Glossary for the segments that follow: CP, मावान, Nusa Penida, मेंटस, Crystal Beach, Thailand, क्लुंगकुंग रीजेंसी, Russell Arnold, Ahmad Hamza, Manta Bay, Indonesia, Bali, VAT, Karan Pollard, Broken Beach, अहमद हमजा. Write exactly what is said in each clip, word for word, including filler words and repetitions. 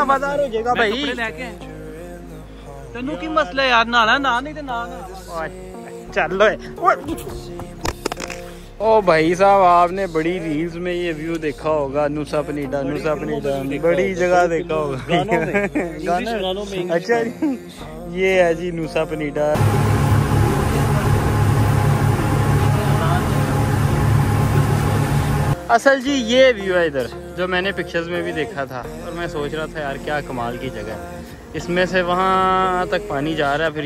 ना मजार हो जाएगा भाई। तेनू की मसला यार, नहाना ना नहीं तो ना चलो। ओ भाई साहब आपने बड़ी रील्स में ये व्यू देखा होगा, नुसा पनीडा नुसा पनीडा बड़ी जगह देखा होगा गानों में। अच्छा ये है जी नुसा पनीडा। असल जी ये व्यू है इधर, जो मैंने पिक्चर्स में भी देखा था और मैं सोच रहा था यार क्या कमाल की जगह है। इसमें से वहाँ तक पानी जा रहा है। फिर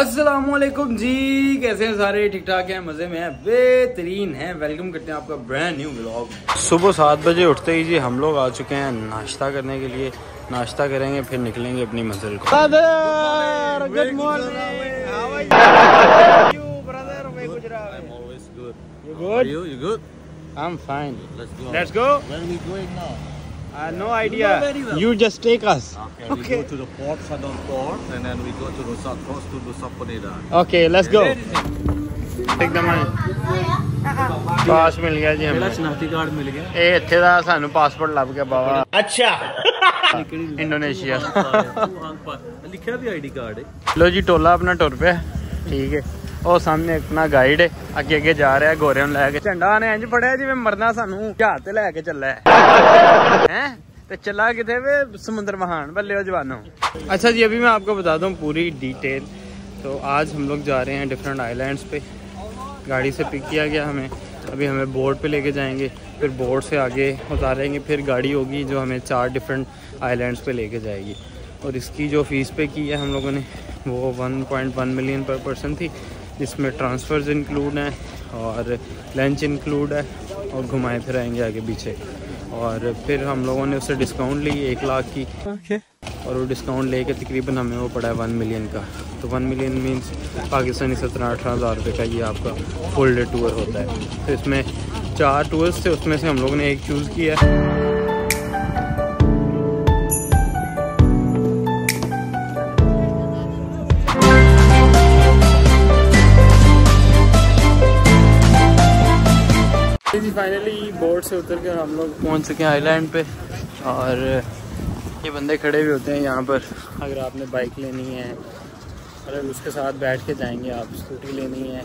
अस्सलामुअलैकुम जी, कैसे हैं सारे? ठीक ठाक हैं, मज़े में हैं, बेहतरीन हैं। वेलकम करते हैं आपका ब्रांड न्यू व्लॉग। सुबह सात बजे उठते ही जी हम लोग आ चुके हैं नाश्ता करने के लिए। नाश्ता करेंगे फिर निकलेंगे अपनी मंजिल को। ब्रदर गुड मॉर्निंग, ब्रदर मैं Gujarat, I am always good, you good, you good, I am fine, let's go, where we going now? I have no idea. You, well. You just take us. Okay. Okay. We go to the port, southern port, and then we go to the south coast to Nusa Penida. Okay, let's go. Take the money. Pass मिल गया जी हमें. मेरा चुनावी card मिल गया. ए इत्थे दा सानू पासपोर्ट लभ गया बाबा. अच्छा. इंडोनेशिया. लिखा भी आईडी कार्ड है. लो जी टोला अपना टुर पे. ठीक है. और सामने अपना गाइड है, अगे अगे जा रहा है गोरे लैके। झंडा ने इंज फड़िया जिवें मरना सानू, हाथ ते लैके चला है हैं ते चला किथे वे समुंदर महान बल्ले ओ जवानों। अच्छा जी अभी मैं आपको बता दूं पूरी डिटेल। तो आज हम लोग जा रहे हैं डिफरेंट आइलैंड्स पे, गाड़ी से पिक किया गया हमें। अभी हमें बोर्ड पे लेके जाएंगे, फिर बोर्ड से आगे उतारेंगे, फिर गाड़ी होगी जो हमें चार डिफरेंट आइलैंड्स पे लेके जाएगी। और इसकी जो फ़ीस पे की है हम लोगों ने वो one point one million per person थी, जिसमें ट्रांसफ़र्स इंक्लूड हैं और लंच इंक्लूड है और घुमाए फिराएंगे आगे पीछे। और फिर हम लोगों ने उससे डिस्काउंट ली एक लाख की okay. और वो डिस्काउंट लेके तकरीबन हमें वो पड़ा है वन मिलियन का। तो वन मिलियन मीन्स पाकिस्तानी सत्रह अठारह हज़ार रुपये का ये आपका फुल डे टूर होता है। तो इसमें चार टूर्स थे, उसमें से हम लोगों ने एक चूज़ किया है। फाइनली बोर्ड से उतर कर हम लोग पहुंच चुके हैं आइलैंड पे। और ये बंदे खड़े भी होते हैं यहाँ पर, अगर आपने बाइक लेनी है अगर उसके साथ बैठ के जाएंगे आप, स्कूटी लेनी है,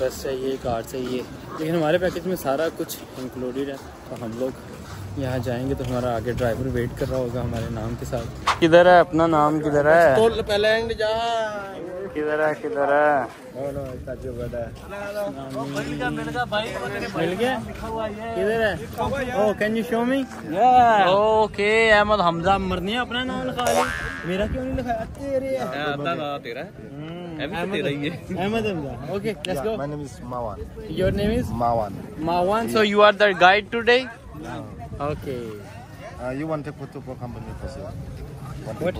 बस चाहिए, कार चाहिए। लेकिन हमारे पैकेज में सारा कुछ इंक्लूडेड है। तो हम लोग यहाँ जाएंगे तो हमारा आगे ड्राइवर वेट कर रहा होगा हमारे नाम के साथ। किधर है अपना नाम? किधर है? किधर है? किधर है? हेलो ताजू बड़ा मिल गया, मिल गया भाई, मिल गया। किधर है? Oh can you show me? Okay अहमद हमजा, मरनी है अपना नाम लिखा ले। मेरा क्यों नहीं लिखाया? तेरे है, तेरा है, अहमद तेरा ही है, अहमद हमजा। Okay let's go. My name is मावान, your name is मावान? मावान, so you are the guide today? Okay, you want a photo for company for What?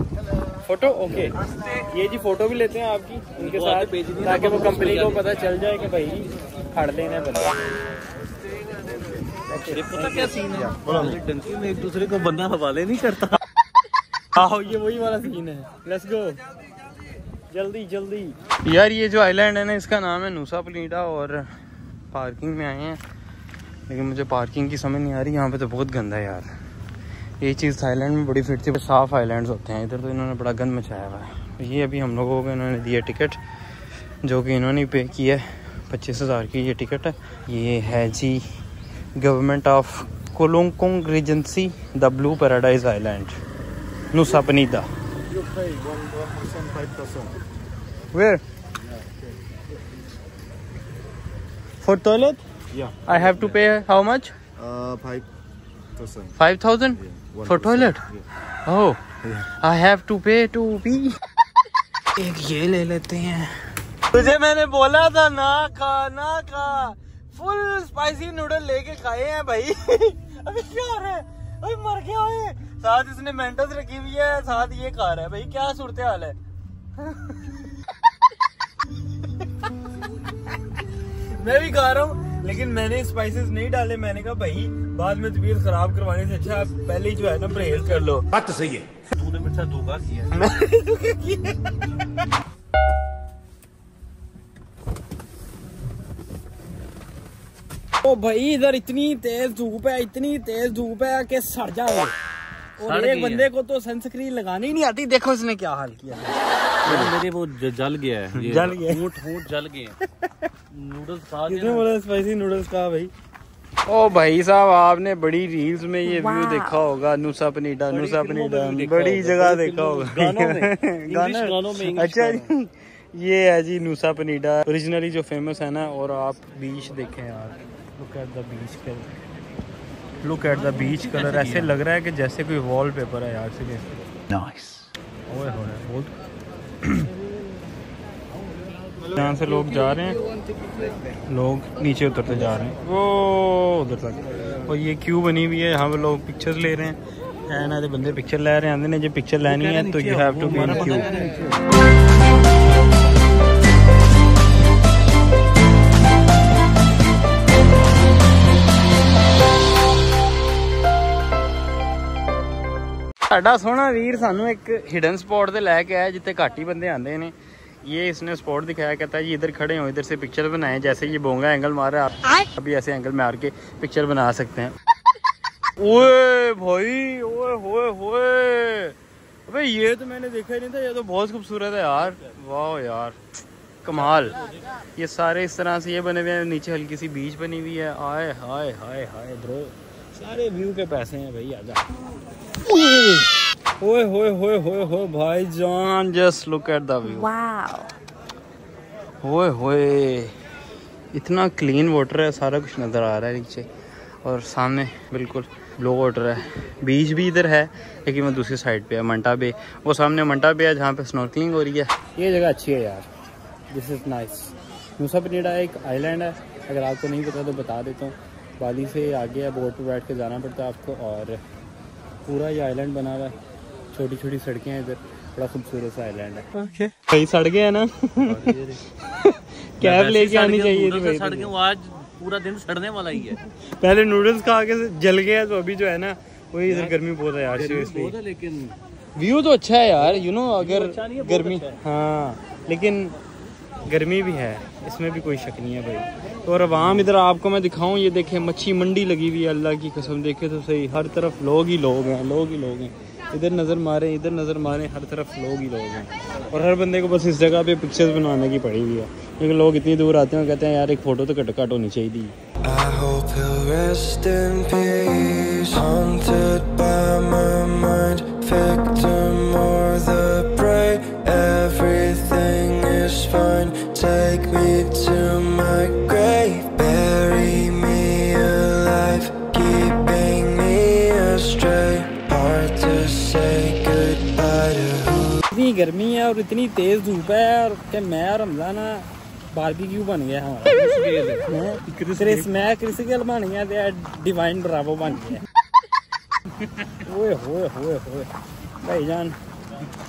Photo? Okay okay. ये जी फोटो भी लेते हैं आपकी उनके साथ, ताकि वो company को पता चल जाए कि भाई फाड़ लेना है बंदा। पता क्या सीन है, टंकी में एक दूसरे को बंदा हवाले नहीं करता। आओ ये वही वाला सीन है। लेट्स गो जल्दी जल्दी। यार ये जो आइलैंड है ना इसका नाम है नुसा पनीडा। और पार्किंग में आए हैं लेकिन मुझे पार्किंग की समझ नहीं आ रही। यहाँ पे तो बहुत गंदा है यार। ये चीज़ थाईलैंड में बड़ी फिट थी, साफ़ आइलैंड्स होते हैं, इधर तो इन्होंने बड़ा गंद मचाया हुआ है। ये अभी हम लोगों को इन्होंने दिया टिकट, जो कि इन्होंने पे किया है पच्चीस हज़ार की ये टिकट है। ये है जी government of क्लुंगकुंग रीजेंसी, the blue paradise island, Nusa Penida. Where for toilet I have to pay how much? five thousand yeah, for toilet yeah. oh yeah. I have to pay to pee. एक ये ले लेते हैं। तुझे मैंने बोला था ना खा ना खा। फुल स्पाइसी नूडल लेके खाए हैं भाई। अभी क्या हो रहा है? अभी मर गया है। साथ इसने मेंटस रखी हुई है, साथ ये खा रहा है भाई, क्या सूरत हाल है। मैं भी खा रहा हूँ लेकिन मैंने स्पाइसेस नहीं डाले। मैंने कहा भाई बाद में तबीयत खराब करवाने से अच्छा पहले ही जो है ना परहेज कर लो। बात तो सही है, तूने मेरे साथ धोखा किया। ओ भाई इधर इतनी तेज धूप है, इतनी तेज धूप है कि सड़ जाए। और एक बंदे को तो सनस्क्रीन लगानी ही नहीं आती, देखो इसने क्या हाल किया। मेरे वो जल गया है, जल गया, फूट फूट जल गए नूडल्स खा के। स्पाइसी नूडल्स खा भाई। ओ भाई साहब, आपने बड़ी रील्स में ये व्यू देखा होगा, नुसा पनीडा, नुसा पनीडा बड़ी जगह देखा होगा, गानों में, गानों, गानों में। अच्छा ये है जी नुसा पनीडा ओरिजिनली जो फेमस है ना। और आप बीच देखें यार, look at the beach colour, look at the beach colour, ऐसे लग रहा है कि जैसे कोई वॉलपेपर है यार। नाइस। ओए होए बहुत यहाँ से लोग जा रहे हैं, लोग नीचे उतरते जा रहे हैं वो उधर तक। और ये क्यू बनी हुई है, यहाँ पे लोग पिक्चर्स ले रहे हैं, ना बंदे पिक्चर ले रहे हैं। आते जो पिक्चर लेनी है तो you have to be in queue. साडा सोहना वीर सानू एक हिडन स्पॉट से लैके आया जिथे घट ही बंदे आते हैं। ये इसने स्पॉट दिखाया, कहता है ये इधर खड़े हो, इधर से पिक्चर बनाए। जैसे ये बोंगा एंगल मारा, आप अभी ऐसे एंगल मार के पिक्चर बना सकते हैं। ओए भाई, ओए होए होए, अबे ये तो मैंने देखा ही नहीं था, ये तो बहुत खूबसूरत है यार। वाह यार कमाल। ये सारे इस तरह से ये बने हुए हैं, नीचे हल्की सी बीच बनी हुई है। आए हाय हाय हाय ब्रो, सारे व्यू के पैसे हैं भाई। आजा होए होए होए होए होए भाई जान, just look at the view. Wow होए होए, इतना क्लीन वाटर है, सारा कुछ नज़र आ रहा है नीचे। और सामने बिल्कुल ब्लू वाटर है, बीच भी इधर है लेकिन वो दूसरी साइड पे है, मंटा बे। वो सामने मंटा बे है जहाँ पे स्नॉर्कलिंग हो रही है। ये जगह अच्छी है यार, this is nice. Nusa Penida एक आइलैंड है, अगर आपको नहीं पता तो बता देता हूँ। बाली से आगे है, बोट पर बैठ कर जाना पड़ता है आपको। और पूरा ये आइलैंड बना हुआ है, छोटी छोटी सड़कें हैं इधर, बड़ा खूबसूरत सा आइलैंड है। ओके भाई सड़कें हैं ना, कैब लेके आनी चाहिए थी भाई। सड़कें आज पूरा दिन सड़ने वाला ही है। पहले नूडल्स खा के जल गया, तो अभी जो है ना वही इधर गर्मी बहुत है यार सीरियसली। लेकिन व्यू तो अच्छा है यार, यू नो, अगर गर्मी, हाँ लेकिन गर्मी भी है, इसमें भी कोई शक नहीं है भाई। तो और आवाम इधर, आपको मैं दिखाऊं, ये देखें मच्छी मंडी लगी हुई है, अल्लाह की कसम देखे तो सही, हर तरफ लोग ही लोग हैं, लोग ही लोग हैं। इधर नज़र मारें, इधर नज़र मारें, हर तरफ लोग ही लोग हैं। और हर बंदे को बस इस जगह पे पिक्चर्स बनाने की पड़ी हुई है, क्योंकि लोग इतनी दूर आते हैं और कहते हैं यार एक फ़ोटो तो घट घट होनी चाहिए। गर्मी है और इतनी तेज धूप है, और क्या मैं और हमजा ना बारबेक्यू बन गया हमारा, क्रिस मैं क्रिस्टल बन गया तो डिवाइन ब्रावो बन गया। ओए होए होए होए भाई जान,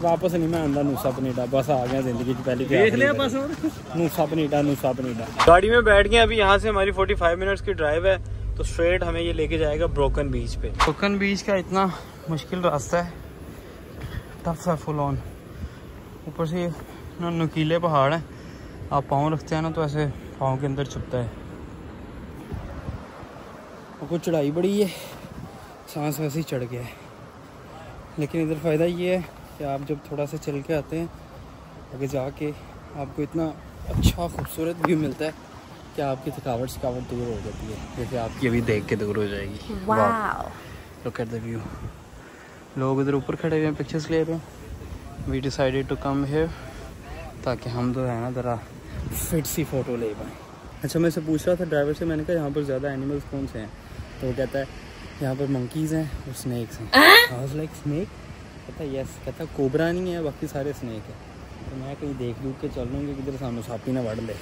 वापस नहीं मैं आंदा नुसा पनीडा, बस आ गया जिंदगी की पहली देख लिया बस। और नुसा पनीडा, नुसा पनीडा गाड़ी में बैठ गए। अभी यहाँ से हमारी पैंतालीस मिनट्स की ड्राइव है, तो स्ट्रेट हमें ये लेके जाएगा ब्रोकन बीच पे। ब्रोकन बीच का इतना मुश्किल रास्ता है, टफ है फुल ऑन। ऊपर से ना नुकीले पहाड़ हैं, आप पाँव रखते हैं ना तो ऐसे पाँव के अंदर चुपता है। आपको चढ़ाई बड़ी है, सांस वैसे ही चढ़ गया है। लेकिन इधर फ़ायदा ये है कि आप जब थोड़ा सा चल के आते हैं आगे जाके, आपको इतना अच्छा खूबसूरत व्यू मिलता है कि आपकी थकावट थकावट दूर हो जाती है, जैसे आपकी अभी देख के दूर हो जाएगी। वाह लुक एट द व्यू। लोग उधर ऊपर खड़े हुए हैं, पिक्चर्स ले रहे हैं। We decided to come here ताकि हम तो है ना ज़रा फिट सी फ़ोटो ले पाएँ। अच्छा मैं से पूछ रहा था ड्राइवर से, मैंने कहा यहाँ पर ज़्यादा एनिमल्स कौन से हैं, तो वो कहता है यहाँ पर मंकीज़ हैं और स्नैक्स हैं। आई वाज लाइक स्नैक, कहता यस, कहता कोबरा नहीं है, बाकी सारे स्नैक हैं। तो मैं कहीं देख दूख के चल लूँगी, किधर सामने सापी ना वड़ ले,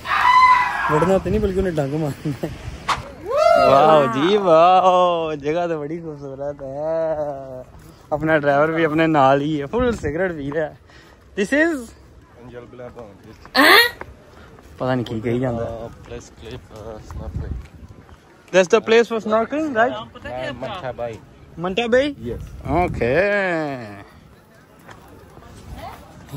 वड़ना तो नहीं बल्कि उन्हें डंग मारना है। वाह जी वाह, जगह तो बड़ी खूबसूरत है। अपना ड्राइवर भी अपने नाल ही है, फुल सिगरेट पी रहा है। दिस इज पता नहीं की कही जाता है, place clip that's the place for snorkelling right, Manta Bay, Manta Bay yes okay.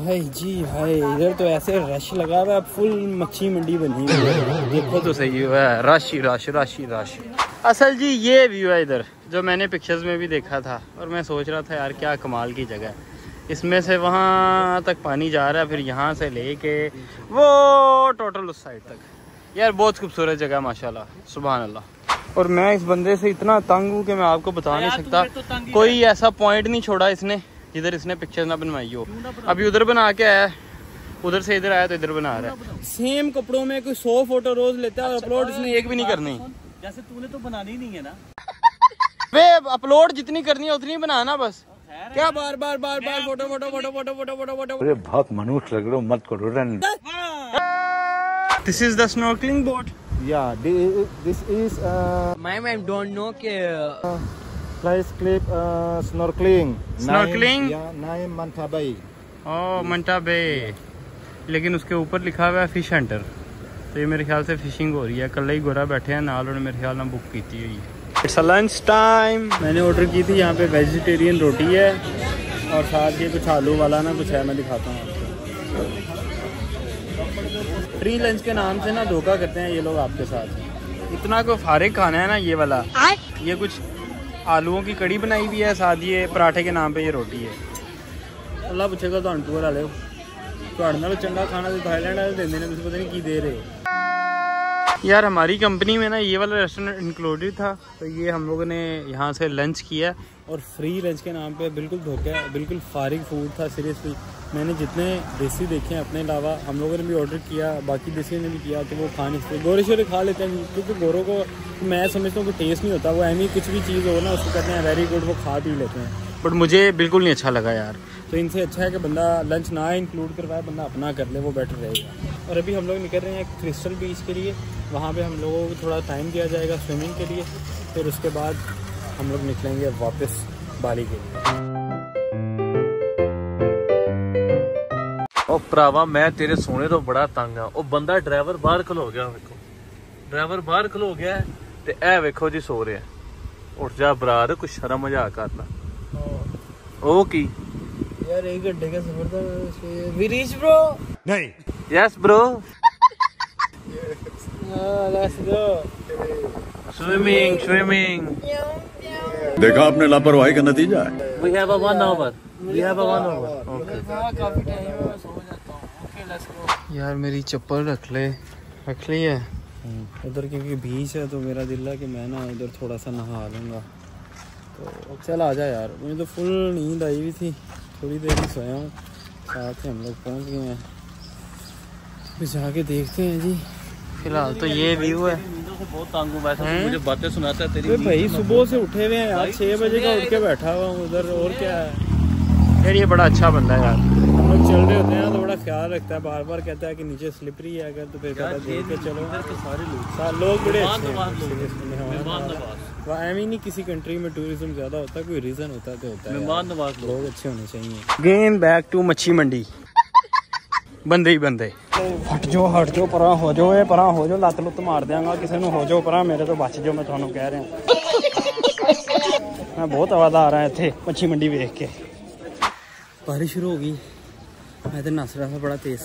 Hi जी हाय, इधर तो ऐसे रश लगा हुआ है, फुल मच्छी मंडी बनी हुई है, देखो तो सही है, रश रश रश रश। असल जी ये व्यू है इधर जो मैंने पिक्चर्स में भी देखा था, और मैं सोच रहा था यार क्या कमाल की जगह है। इसमें से वहाँ तक पानी जा रहा है, फिर यहाँ से लेके वो टोटल उस साइड तक। यार बहुत खूबसूरत जगह है माशाल्लाह, सुभान अल्लाह। और मैं इस बंदे से इतना तंग हूँ कि मैं आपको बता नहीं सकता, तो कोई ऐसा पॉइंट नहीं छोड़ा इसने जिधर इसने पिक्चर ना बनवाई हो। अभी उधर बना के आया, उधर से इधर आया तो इधर बना रहा है। सेम कपड़ों में कोई सौ फोटो रोज लेता है और अपलोड इसने एक भी नहीं करनी। जैसे तूने तो बनानी नहीं है ना, वे अपलोड जितनी करनी है उतनी बनाना बस। क्या बार बार बार बार photo photo photo photo photo photo photo. अरे बहुत मनुष्य लग रहे हो, मत करो। Run this is the snorkelling boat. Yeah this is my ma'am don't know के place clip snorkelling snorkelling nine Manta Bay. Oh Manta Bay, लेकिन उसके ऊपर लिखा हुआ है फिश हंटर, तो ये मेरे ख्याल से फिशिंग हो रही है। कल ही गोरा बैठे हैं नाल, उन्होंने मेरे ख्याल में बुक की थी। It's lunch time. मैंने ऑर्डर की थी यहाँ पे वेजिटेरियन रोटी है और साथ ये कुछ आलू वाला ना कुछ है, मैं दिखाता हूँ आपको। फ्री लंच के नाम से ना धोखा करते हैं ये लोग आपके साथ। इतना को फारिक खाना है ना ये वाला, ये कुछ आलूओं की कड़ी बनाई हुई है, साथ ये पराठे के नाम पे ये रोटी है। अल्लाह पूछेगा तो पूरा ले तो चंगा खाना तो थाईलैंड वाले देंगे ना, मुझे पता नहीं की दे रहे हो। यार हमारी कंपनी में ना ये वाला रेस्टोरेंट इंक्लूडेड था, तो ये हम लोगों ने यहाँ से लंच किया और फ्री लंच के नाम पे बिल्कुल धोखा, बिल्कुल फारिग फूड था सीरियसली। मैंने जितने देसी देखे हैं अपने अलावा, हम लोगों ने भी ऑर्डर किया, बाकी देसी ने भी किया, तो वो खा नहीं सकते। गोरे शोरे खा लेते हैं क्योंकि गोरों को मैं समझता हूँ कि टेस्ट नहीं होता, वो एम कुछ भी चीज़ हो ना उसको कहते हैं वेरी गुड, वो खा पी लेते हैं। बट मुझे बिल्कुल नहीं अच्छा लगा यार, तो इनसे अच्छा है कि बंदा लंच ना इंक्लूड करवाए, बंदा अपना कर ले, वो बेटर रहेगा। और अभी हम लोग निकल रहे हैं क्रिस्टल बीच के लिए, वहाँ पे हम लोगों को थोड़ा टाइम दिया जाएगा स्विमिंग के लिए, फिर उसके बाद हम लोग निकलेंगे वापस बाली के लिए। ओ भरावा मैं तेरे सोने तो बड़ा तंग आ, वो बंदा ड्राइवर बाहर खलो गया, देखो ड्राइवर बाहर खलो गया तो ऐ वेखो जी सो रहे हैं। उठ जा बरार, कुछ शर्म मजाक कर ला। ओ की यार एक घंटे का सफर था वी रीच ब्रो। नहीं yes bro let's go swimming swimming. देखा आपने लापरवाही का नतीजा है। We have a one hour, we have a one hour. Okay काफी टाइम में सो जाता हूं। Okay let's go. यार मेरी चप्पल रख ले रख ली है उधर, क्योंकि बीच है तो मेरा दिल है कि मैं ना इधर थोड़ा सा नहा लूंगा, तो चल आ जा यार। मुझे तो फुल नींद आई हुई थी, थोड़ी देर ही सोया हूँ, साथ ही हम लोग पहुँच गए हैं, फिर जाके देखते हैं जी। फिलहाल तो ये व्यू है। बहुत तंग हूँ वैसे, मुझे बातें सुनाता है तेरी भाई। सुबह से उठे हुए हैं यार, छः बजे का उठ के बैठा हुआ हूँ उधर, और क्या है यार। ये बड़ा अच्छा बंदा है यार, हम लोग चल रहे होते हैं तो बड़ा ख्याल रखता है, बार बार कहता है कि नीचे स्लिपरी है अगर, तो फिर चलो सारे लोग बड़े अच्छे। एमी नहीं, किसी कंट्री में टूरिज्म ज्यादा होता है, कोई रीजन होता है तो होता है। मेहमान नवाज लोग अच्छे होने चाहिए। गेम बैक टू मच्छी मंडी। बंदे ही बंदे। हट जाओ हट जाओ परा हो जाओ, ये परा हो जाओ, लत लुत मार देंगा किसी नूं, हो जाओ परा मेरे तो बच जाओ, मैं तुहानूं कह रहा मैं बहुत आवाज आ रहा है इत्थे मच्छी मंडी वेख के। बारिश शुरू हो गई, मैं तो नस रहा था बड़ा तेज,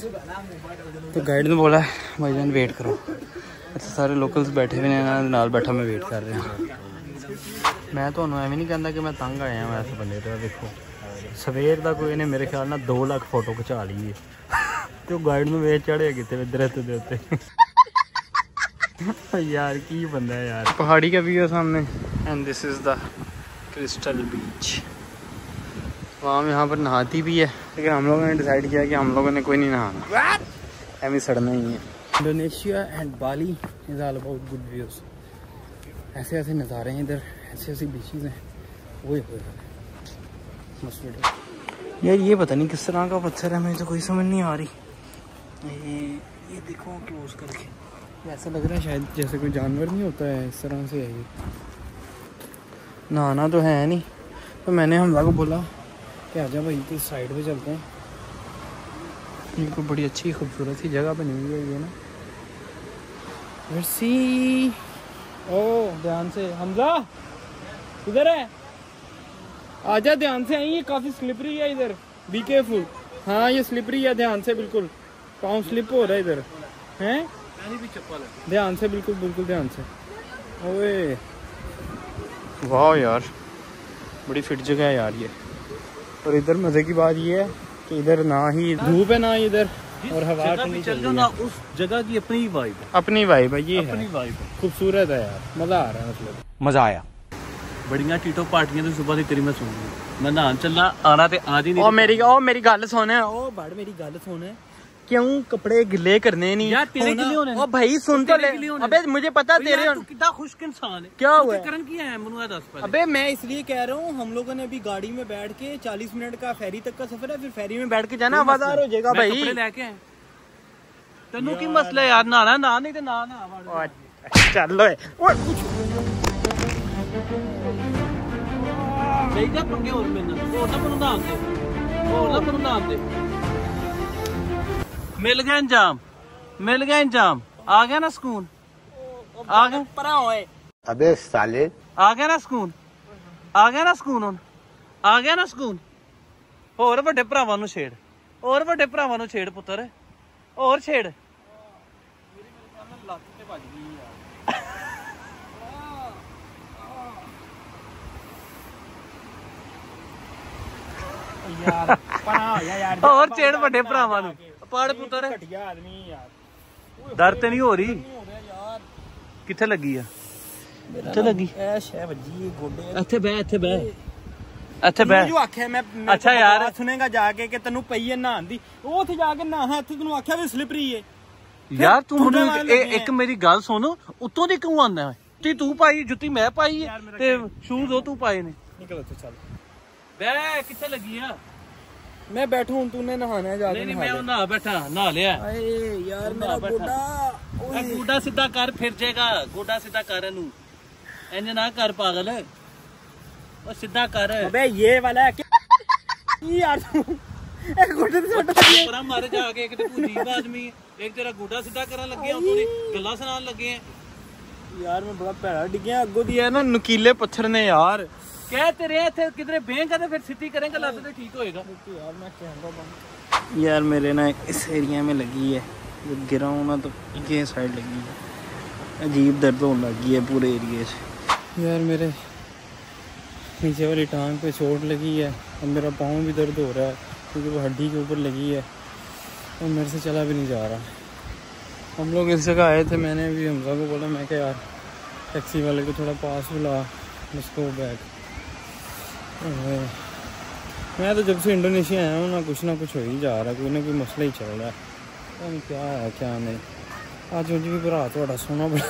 तो गाइड ने बोला भाई जान वेट करो। अच्छा सारे लोकल्स बैठे हुए हैं, नाल बैठा मैं वेट कर रहा हूँ। मैं तो एवं नहीं कहता कि मैं तंग आया मैं ऐसे बंदे तो। देखो सवेर का कोई इन्हें मेरे ख्याल ना दो लाख फोटो खिचा ली है, तो गाइड में वेट चढ़े कितने दरख्त के उत्ते। यार की बंदा है यार। पहाड़ी का व्यू है सामने, and this is the crystal beach. वहाँ यहाँ पर नहाती भी है, लेकिन हम लोगों ने डिसाइड किया कि हम लोगों ने कोई नहीं नहाना, एवं सड़ना ही है। Indonesia and Bali is all about good views. ऐसे ऐसे नज़ारे हैं इधर, ऐसे ऐसे बीचेस हैं, वही होगा यार। ये पता नहीं किस तरह का पत्थर है, मुझे तो कोई समझ नहीं आ रही। ये ये देखो क्लोज करके ऐसा लग रहा है शायद जैसे कोई जानवर नहीं होता है, इस तरह से है ये। नहाना तो है नहीं, तो मैंने हमला को बोला कि आजा भाई तो इस साइड पर चलते हैं, ये कोई बड़ी अच्छी खूबसूरत सी जगह बनी हुई है ये ना। वैसी ओ ध्यान से हमजा, इधर है आजा, ध्यान से। आई ये काफी स्लिपरी है इधर, बी केयरफुल। हाँ ये स्लिपरी है, ध्यान से, बिल्कुल पाँव स्लिप हो रहा है इधर हैं, ध्यान से, बिल्कुल बिल्कुल ध्यान से। ओए वाह यार, बड़ी फिट जगह है यार ये। और इधर मज़े की बात ये है कि इधर ना ही धूप है ना ही इधर, और हवा ठंडी चल रही है। उस जगह की अपनी ही वाइब है, अपनी वाइब है ये, अपनी वाइब है। खूबसूरत है यार, मज़ा आ रहा है, मतलब मज़ा आया। बड़िया टीटो पार्टियां तो सुबह से करी मैं सुन रही, मैं नहान चलना आना ते आज ही नहीं। ओ मेरी ओ मेरी गल सुन, ओ भाड़ मेरी गल सुन, क्यों कपड़े गिले करने नहीं यार, तेरे गिले होने। ओ भाई सुन तो ले, अबे मुझे पता तेरे हो, कितना खुश्क इंसान है। क्या हुआ करन की है मनुआ दस पर? अबे मैं इसलिए कह रहा हूं, हम लोगों ने अभी गाड़ी में बैठ के चालीस मिनट का फेरी तक का सफर है, फिर फेरी में बैठ के जाना आवाज़दार हो जाएगा भाई। कपड़े लेके आए तन्नू की मसला यार, नहाना नहा नहीं तो ना ना चलो कुछ ਇਹਦਾ ਪੰਗੇ ਹੋਰ ਪੈਂਦਾ, ਹੋਰ ਨਾ ਬਣਾਉਂਦਾ ਆਂਦੇ, ਹੋਰ ਨਾ ਬਣਾਉਂਦਾ ਆਂਦੇ। ਮਿਲ ਗਿਆ ਇੰਜਾਮ, ਮਿਲ ਗਿਆ ਇੰਜਾਮ, ਆ ਗਿਆ ਨਾ ਸਕੂਨ, ਆ ਗਿਆ ਪਰਾਂ ਓਏ ਅਬੇ ਸਾਲੇ, ਆ ਗਿਆ ਨਾ ਸਕੂਨ, ਆ ਗਿਆ ਨਾ ਸਕੂਨ, ਹੁਣ ਆ ਗਿਆ ਨਾ ਸਕੂਨ। ਹੋਰ ਵੱਡੇ ਭਰਾਵਾਂ ਨੂੰ ਛੇੜ, ਹੋਰ ਵੱਡੇ ਭਰਾਵਾਂ ਨੂੰ ਛੇੜ ਪੁੱਤਰ, ਹੋਰ ਛੇੜ। ਮੇਰੀ ਮੇਰੇ ਨਾਲ ਲੱਤ ਤੇ ਵੱਜ ਗਈ ਯਾਰ। यार पढ़ा यार, और चेड़ बड़े भरावां नूं पढ़ पुत्तर, घटिया आदमी यार। दर्द ते नहीं हो रही यार? किथे लगी है? किथे लगी? ए शै वजी गोडे। इथे बैठ, इथे बैठ, इथे बैठ। तू आखे मैं अच्छा यार सुनेगा जाके कि तन्नू पई है नहान दी, ओ उथे जाके नहा, इथे तन्नू आखे वे स्लिपरी है यार। तू हुन एक मेरी गल सुन, उतों दी क्यों आंदा है? तू पाई जुत्ती मैं पाई है ते शूज ओ तू पाए ने। निकल उथे चल। बे किथे लगी है? मैं बैठा हूं, तूने नहाना है जाके? नहीं मैं नहा बैठा, नहा लिया। अरे यार मेरा गोडा, ओए गोडा सीधा कर, फिर जाएगा गोडा सीधा कर, एनू एंज ना कर पागल, ओ सीधा कर। अबे ये वाला है की यार तू ए गोडे से छोटा है पर मारे जाके। एक तो पूरी आदमी है, एक तेरा गोडा सीधा करन लगे हो, तूने गल्ला सुनान लगे हैं यार। मैं बड़ा पैड़ा डिगया अगो दी है ना, नुकीले पत्थर ने यार। कह तेरे थे किधरे बेंगा तो फिर सीधी करेंगे, लाते तो ठीक होएगा यार। मैं कहूँगा यार मेरे ना इस एरिया में लगी है, जब गिरा हूँ ना तो ये साइड लगी है, अजीब दर्द होने लगी है पूरे एरिया से यार। मेरे नीचे वाली टांग पे चोट लगी है, और मेरा पाँव भी दर्द हो रहा है क्योंकि वो हड्डी के ऊपर लगी है, और मेरे से चला भी नहीं जा रहा। हम लोग इस जगह आए थे, मैंने भी हमजा को बोला, मैं क्या यार टैक्सी वाले को थोड़ा पास बुला उसको बैग। मैं तो जब से इंडोनेशिया आया हूँ ना, कुछ ना कुछ हो ही जा रहा है, कोई ना कोई मसला ही चल रहा है, तो क्या है क्या नहीं। आज मुझे भी भरा थोड़ा सोना पड़ा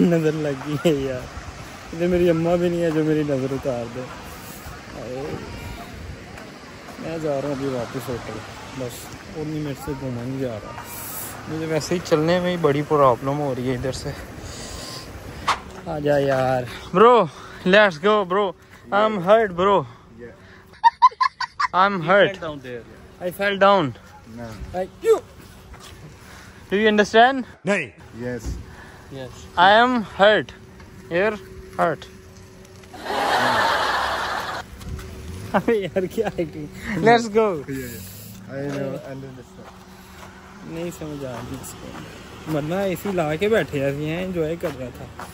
नज़र लग गई है यार। इधर मेरी अम्मा भी नहीं है जो मेरी नज़र उतार दे। मैं जा रहा हूँ अभी वापस होटल, बस उन्हीं मिनट से घूमा नहीं जा रहा। मुझे वैसे ही चलने में ही बड़ी प्रॉब्लम हो रही है इधर से। आजा यार bro, let's go bro, I am hurt bro, I am hurt, I fell down. Do you understand? नहीं। Yes yes, I am hurt, your hurt. अबे यार क्या है? Let's go. I know, understand नहीं समझ आ रही इसको, वरना ऐसी ला के बैठे हैं, एंजॉय कर रहा था।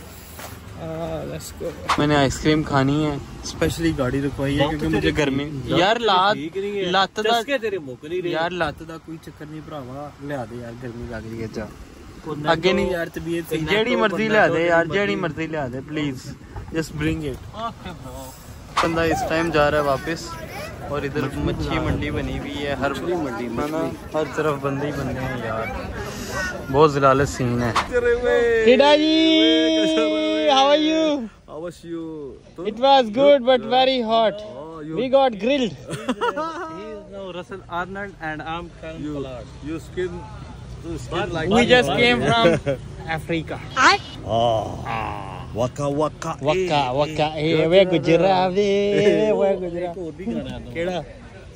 मैंने आइसक्रीम खानी है, स्पेशली गाड़ी रुकवाई है क्योंकि मुझे गर्मी यार, लात लात दा तेरे मुक नहीं रही यार, लात दा कोई चक्कर नहीं भरावा, लिया दे यार, गर्मी लग रही है जा आगे नहीं यार, तबीयत जेड़ी मर्जी लिया दे यार, जेड़ी मर्जी लिया दे प्लीज, जस्ट ब्रिंग इट। बंदा इस टाइम जा रहा है वापस, और इधर मच्छी मंडी बनी हुई है, हर मंडी बना, हर तरफ बंदे ही बंदे हैं यार, बहुत जलालत सीन है। टिडा जी, how are you? How was you? It was good but very hot. We got grilled. He is now Russell Arnold and I'm Karan Pollard. You skin, you skin like. We just came from Africa. I. Oh. वका वका वका वका ए वे गुजराती, ए वे गुजराती केड़ा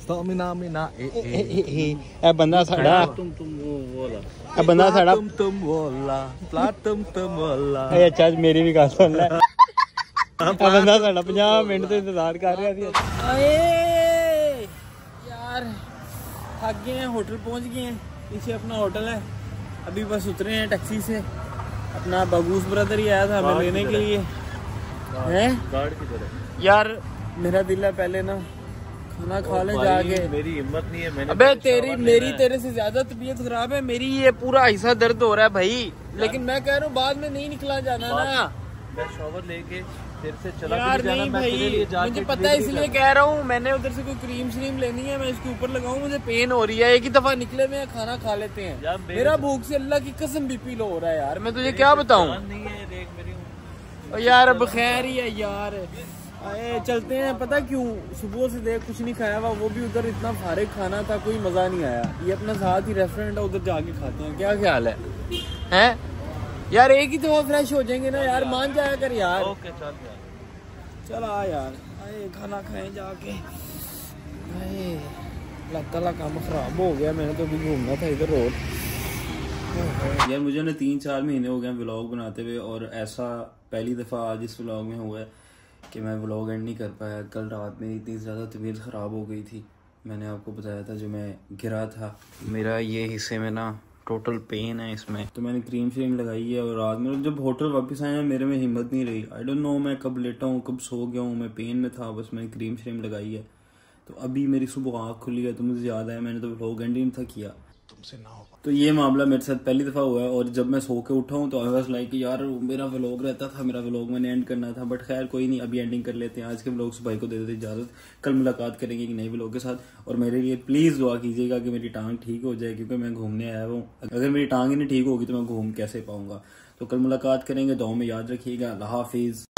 stamina मिना ए ए ए बंदा साडा तुम तुम बोला, ए बंदा साडा तुम तुम बोला, प्लाट तुम तुम बोला। ए अच्छा मेरी भी गल सुन ले, ए बंदा साडा पचास मिनट से इंतजार कर रहा थी। ओए यार थक गए हैं, होटल पहुंच गए हैं, पीछे अपना होटल है, अभी बस उतरे हैं टैक्सी से, अपना बगूस ब्रदर ही आया था हमें लेने के लिए है यार। मेरा दिल है पहले ना खाना खा ले जाके, मेरी हिम्मत नहीं है। मैंने अबे तेरी मेरी तेरे से ज्यादा तबीयत खराब है, मेरी ये पूरा हिस्सा दर्द हो रहा है भाई। लेकिन मैं कह रहा हूँ बाद में नहीं निकला जाना ना, मैं शॉवर लेके तेरे से चला यार जाना। नहीं भाई मुझे पता है इसलिए कह रहा हूँ, मैंने उधर से कोई क्रीम श्रीम लेनी है, मैं इसके ऊपर लगाऊँ, मुझे पेन हो रही है। एक ही दफा निकले में खाना खा लेते हैं, मेरा भूख से अल्लाह की कसम बीपी लो हो रहा है यार। मैं तुझे क्या बताऊँ यार, अब खैर ही है यार। आए चलते हैं, पता क्यों सुबह से देख कुछ नहीं खाया हुआ, वो भी उधर इतना फारिग खाना था, कोई मजा नहीं आया। ये अपना साथ ही रेस्टोरेंट है, उधर जाके खाते हैं, क्या ख्याल है? हैं यार एक ही तो फ्रेश हो जाएंगे ना यार, मान जाया कर यार। ओके चल यार, चल आ यार, आए खाना खाए जाके। आए लगता काम खराब हो गया, मैंने तो अभी घूमना था इधर रोड। यार मुझे ना तीन चार महीने हो गए व्लॉग बनाते हुए, और ऐसा पहली दफा आज इस व्लॉग में हुआ है कि मैं व्लॉग एंड नहीं कर पाया। कल रात मेरी इतनी ज़्यादा तबीयत ख़राब हो गई थी, मैंने आपको बताया था जो मैं गिरा था। मेरा ये हिस्से में ना टोटल पेन है इसमें, तो मैंने क्रीम श्रीम लगाई है। और रात में जब होटल वापस आया मेरे में हिम्मत नहीं रही, आई डोंट नो मैं कब लेटा हूँ कब सो गया हूँ, मैं पेन में था, बस मैंने क्रीम श्रीम लगाई है। तो अभी मेरी सुबह आँख खुली है तो मुझे याद आया मैंने तो व्लॉग एंड नहीं था किया, तुमसे ना होगा। तो ये मामला मेरे साथ पहली दफ़ा हुआ है। और जब मैं सो के उठा हूँ तो आई वाज लाइक यार मेरा व्लॉग रहता था, मेरा व्लॉग मैंने एंड करना था, बट खैर कोई नहीं, अभी एंडिंग कर लेते हैं। आज के व्लॉग से भाई को दे देते इजाज़त, कल मुलाकात करेंगे एक नए व्लॉग के साथ। और मेरे लिए प्लीज़ दुआ कीजिएगा कि मेरी टांग ठीक हो जाए, क्योंकि मैं घूमने आया हूँ, अगर मेरी टांग ही नहीं ठीक होगी तो मैं घूम कैसे पाऊँगा। तो कल मुलाकात करेंगे, दुआ में याद रखिएगा। अल्लाह हाफिज़।